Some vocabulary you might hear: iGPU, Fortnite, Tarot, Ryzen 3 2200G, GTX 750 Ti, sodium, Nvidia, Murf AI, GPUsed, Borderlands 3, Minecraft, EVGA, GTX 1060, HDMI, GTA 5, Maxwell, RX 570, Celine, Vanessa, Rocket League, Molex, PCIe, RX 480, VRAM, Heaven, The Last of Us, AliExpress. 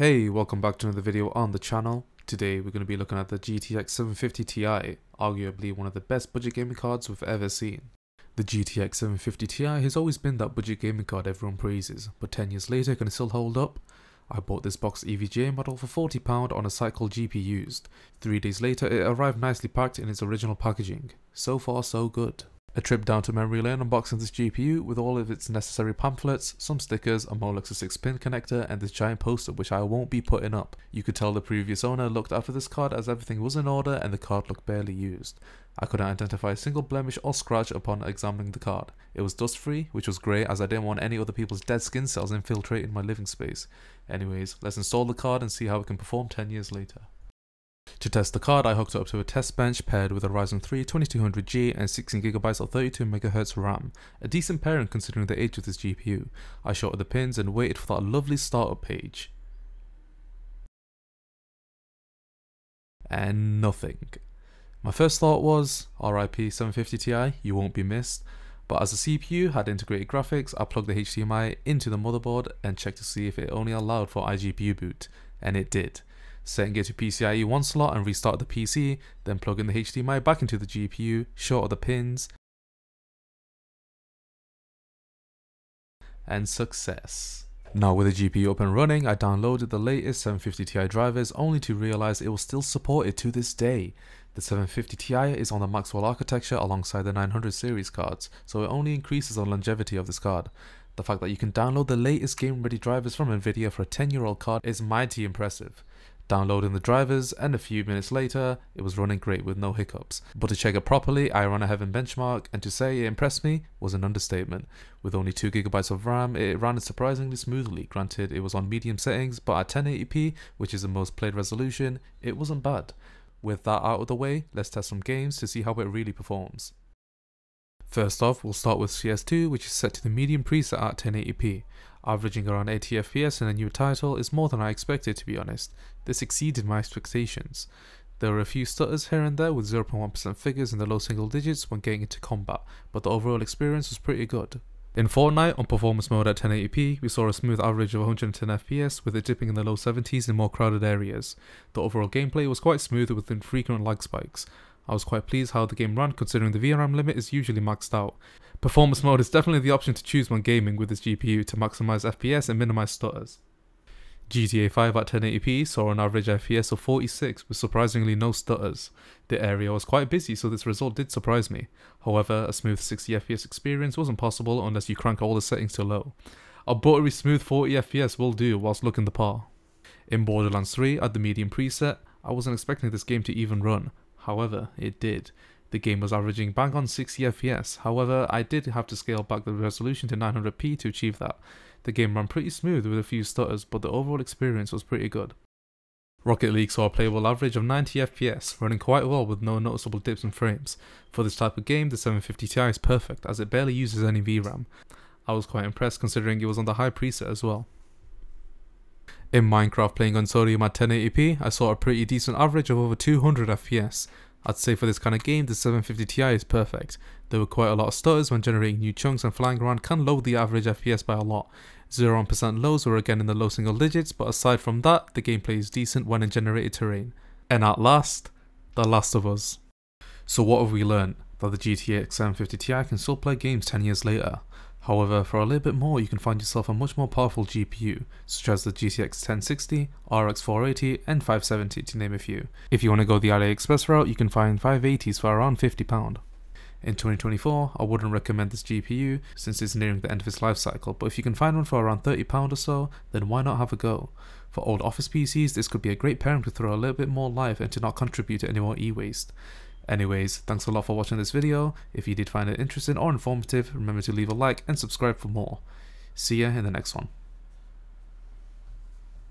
Hey, welcome back to another video on the channel. Today we're going to be looking at the GTX 750 Ti, arguably one of the best budget gaming cards we've ever seen. The GTX 750 Ti has always been that budget gaming card everyone praises, but 10 years later can it still hold up? I bought this box EVGA model for £40 on a site called GPUsed. 3 days later it arrived nicely packed in its original packaging. So far so good. A trip down to memory lane unboxing this GPU with all of its necessary pamphlets, some stickers, a Molex 6-pin connector and this giant poster which I won't be putting up. You could tell the previous owner looked after this card as everything was in order and the card looked barely used. I couldn't identify a single blemish or scratch upon examining the card. It was dust free, which was great as I didn't want any other people's dead skin cells infiltrating my living space. Anyways, let's install the card and see how it can perform 10 years later. To test the card, I hooked it up to a test bench paired with a Ryzen 3 2200G and 16GB of 32MHz RAM, a decent pairing considering the age of this GPU. I shorted the pins and waited for that lovely startup page. And nothing. My first thought was, RIP 750 Ti, you won't be missed. But as the CPU had integrated graphics, I plugged the HDMI into the motherboard and checked to see if it only allowed for iGPU boot, and it did. Setting it to PCIe 1 slot and restart the PC, then plug in the HDMI back into the GPU, short the pins, and success. Now with the GPU up and running, I downloaded the latest 750 Ti drivers only to realize it was still supported to this day. The 750 Ti is on the Maxwell architecture alongside the 900 series cards, so it only increases the longevity of this card. The fact that you can download the latest game ready drivers from Nvidia for a 10-year-old card is mighty impressive. Downloading the drivers, and a few minutes later it was running great with no hiccups. But to check it properly I ran a Heaven benchmark, and to say it impressed me was an understatement. With only 2GB of RAM it ran surprisingly smoothly, granted it was on medium settings, but at 1080p, which is the most played resolution, it wasn't bad. With that out of the way, let's test some games to see how it really performs. First off, we'll start with CS2, which is set to the medium preset at 1080p. Averaging around 80fps in a new title is more than I expected, to be honest. This exceeded my expectations. There were a few stutters here and there with 0.1% figures in the low single digits when getting into combat, but the overall experience was pretty good. In Fortnite, on performance mode at 1080p, we saw a smooth average of 110fps with it dipping in the low 70s in more crowded areas. The overall gameplay was quite smooth with infrequent lag spikes. I was quite pleased how the game ran considering the VRAM limit is usually maxed out. Performance mode is definitely the option to choose when gaming with this GPU to maximise FPS and minimise stutters. GTA 5 at 1080p saw an average FPS of 46 with surprisingly no stutters. The area was quite busy, so this result did surprise me. However, a smooth 60fps experience wasn't possible unless you crank all the settings to low. A buttery smooth 40fps will do whilst looking the par. In Borderlands 3 at the medium preset, I wasn't expecting this game to even run. However, it did. The game was averaging bang on 60fps, however I did have to scale back the resolution to 900p to achieve that. The game ran pretty smooth with a few stutters, but the overall experience was pretty good. Rocket League saw a playable average of 90fps, running quite well with no noticeable dips in frames. For this type of game, the 750 Ti is perfect as it barely uses any VRAM. I was quite impressed considering it was on the high preset as well. In Minecraft, playing on sodium at 1080p, I saw a pretty decent average of over 200fps. I'd say for this kind of game, the 750 Ti is perfect. There were quite a lot of stutters when generating new chunks, and flying around can lower the average FPS by a lot. 0% lows were again in the low single digits, but aside from that, the gameplay is decent when in generated terrain. And at last, The Last of Us. So what have we learnt? That the GTX 750 Ti can still play games 10 years later. However, for a little bit more you can find yourself a much more powerful GPU, such as the GTX 1060, RX 480 and 570 to name a few. If you want to go the AliExpress route, you can find 580s for around £50. In 2024, I wouldn't recommend this GPU since it's nearing the end of its life cycle, but if you can find one for around £30 or so, then why not have a go? For old office PCs, this could be a great pairing to throw a little bit more life and to not contribute to any more e-waste. Anyways, thanks a lot for watching this video. If you did find it interesting or informative, remember to leave a like and subscribe for more. See ya in the next one.